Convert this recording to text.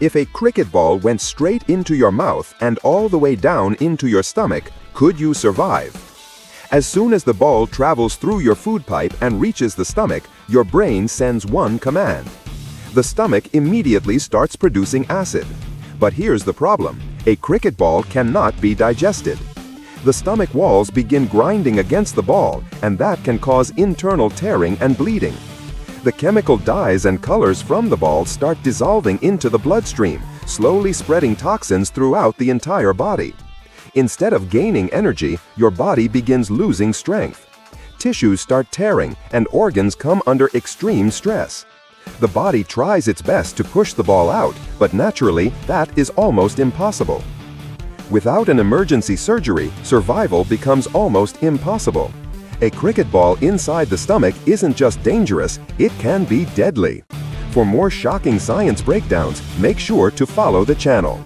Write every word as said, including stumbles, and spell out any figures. If a cricket ball went straight into your mouth and all the way down into your stomach, could you survive? As soon as the ball travels through your food pipe and reaches the stomach, your brain sends one command. The stomach immediately starts producing acid. But here's the problem: a cricket ball cannot be digested. The stomach walls begin grinding against the ball, and that can cause internal tearing and bleeding. The chemical dyes and colors from the ball start dissolving into the bloodstream, slowly spreading toxins throughout the entire body. Instead of gaining energy, your body begins losing strength. Tissues start tearing, and organs come under extreme stress. The body tries its best to push the ball out, but naturally, that is almost impossible. Without an emergency surgery, survival becomes almost impossible. A cricket ball inside the stomach isn't just dangerous, it can be deadly. For more shocking science breakdowns, make sure to follow the channel.